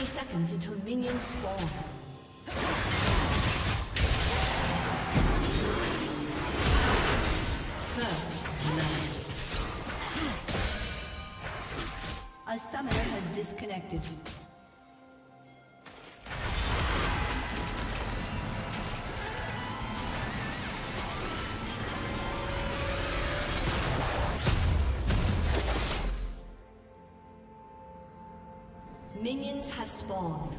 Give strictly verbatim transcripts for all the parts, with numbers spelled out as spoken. thirty seconds until minions spawn. First blood. A summoner has disconnected. Minions have spawned.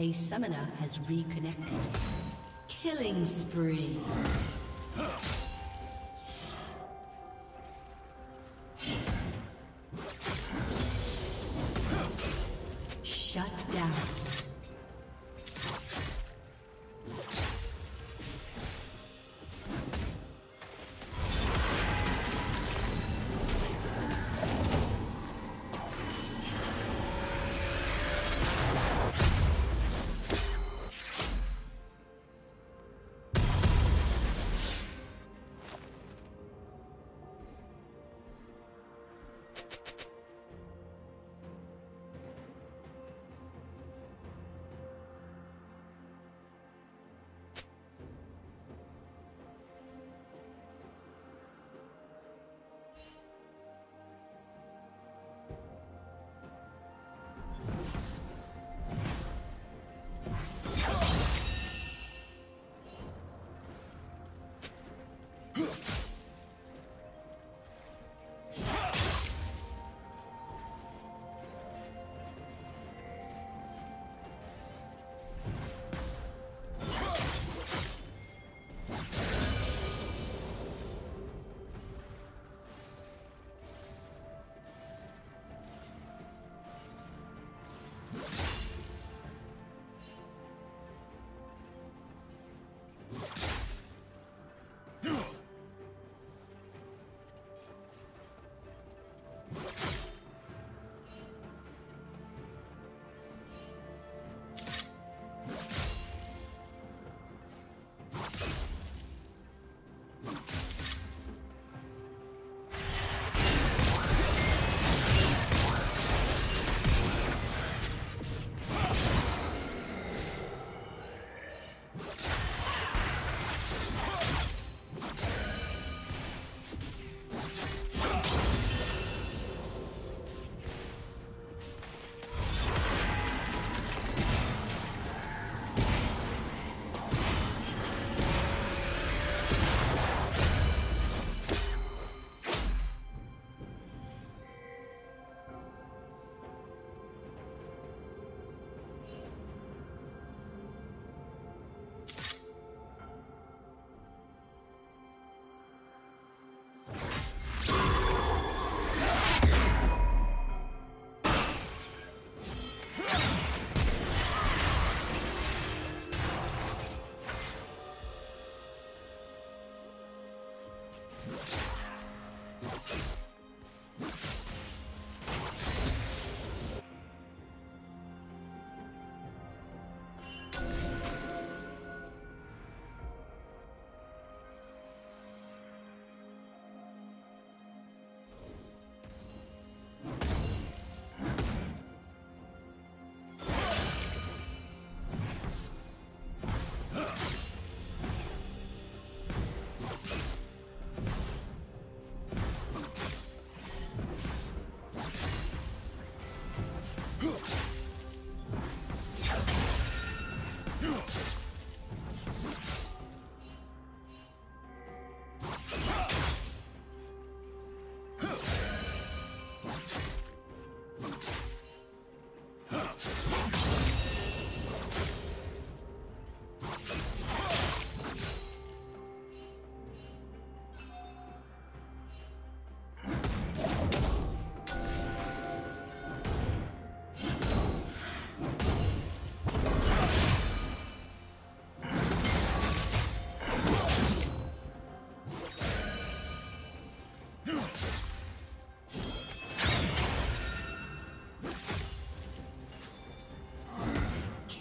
A summoner has reconnected. Killing spree. Shut down.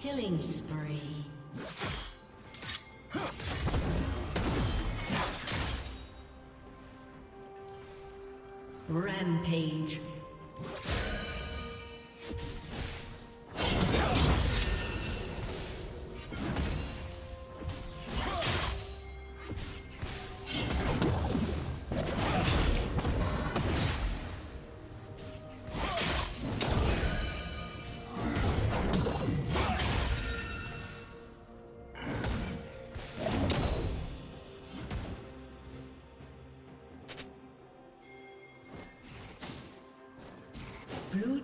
Killing spree. Rampage. Blue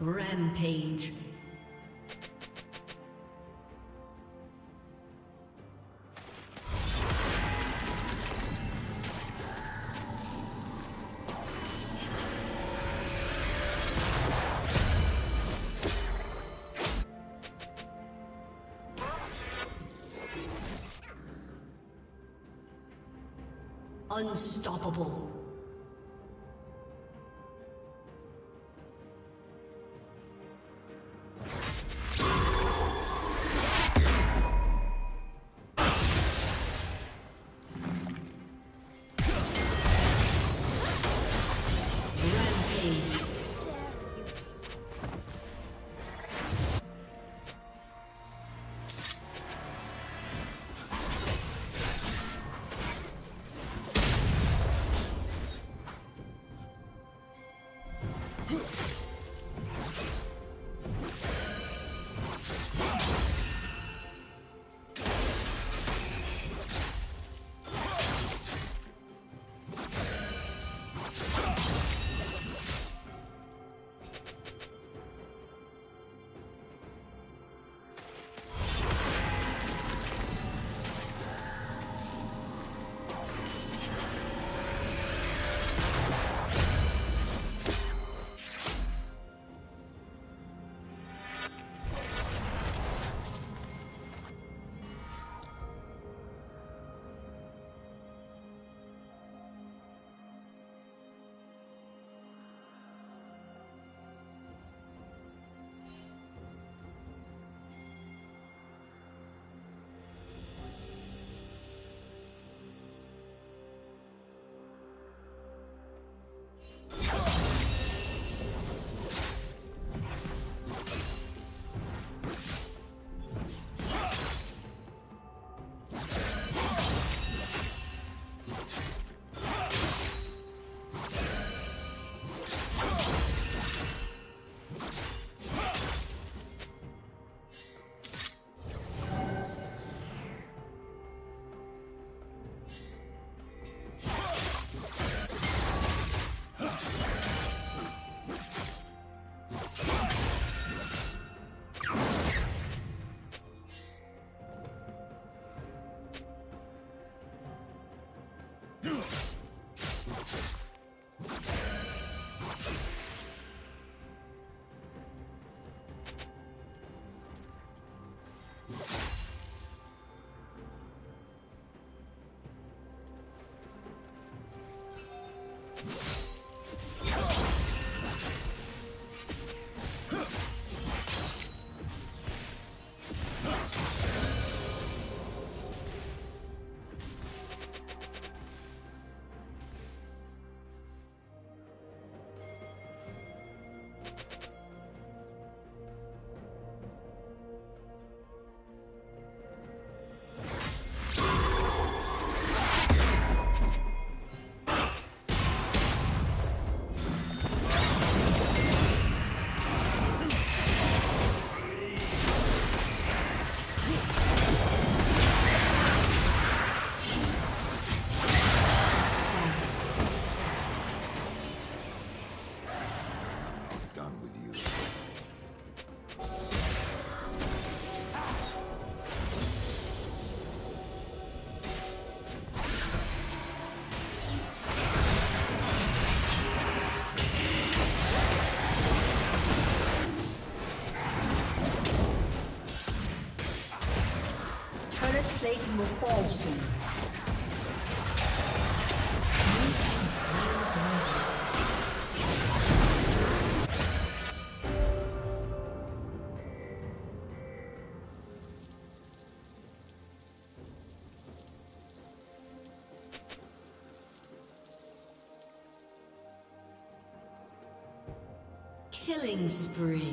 Rampage. Unstoppable. plating will fall soon. Killing spree.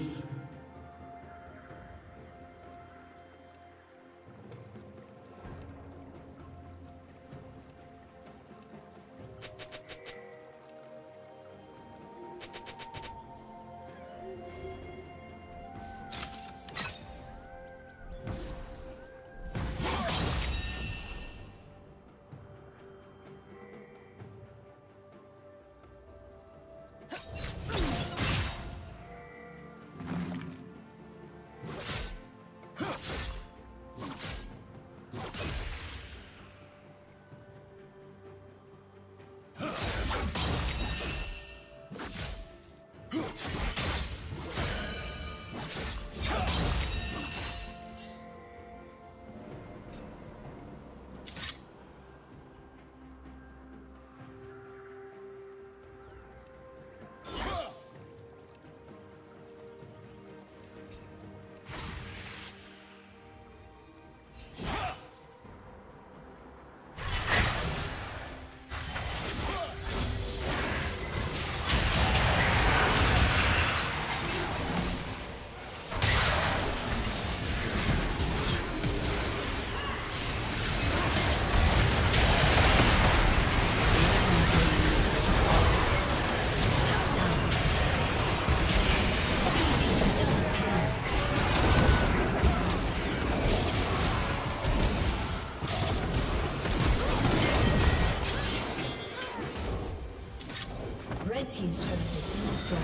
Team's turn to destroy.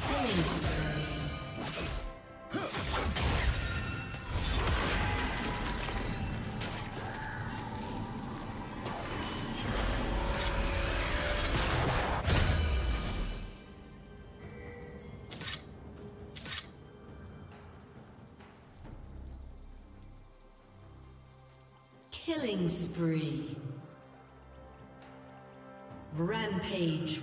Killing spree. Killing spree. Rampage.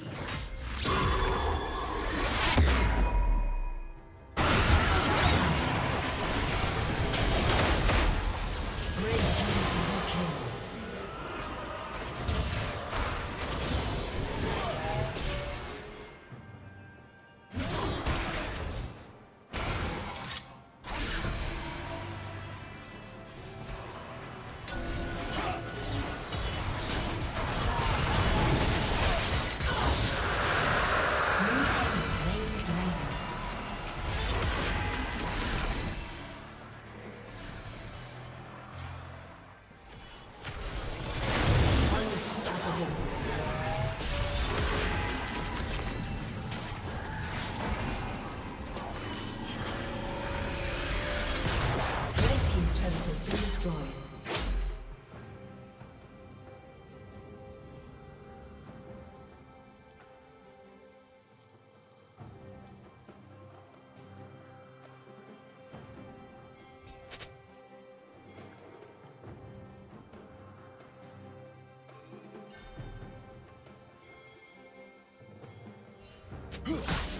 Good.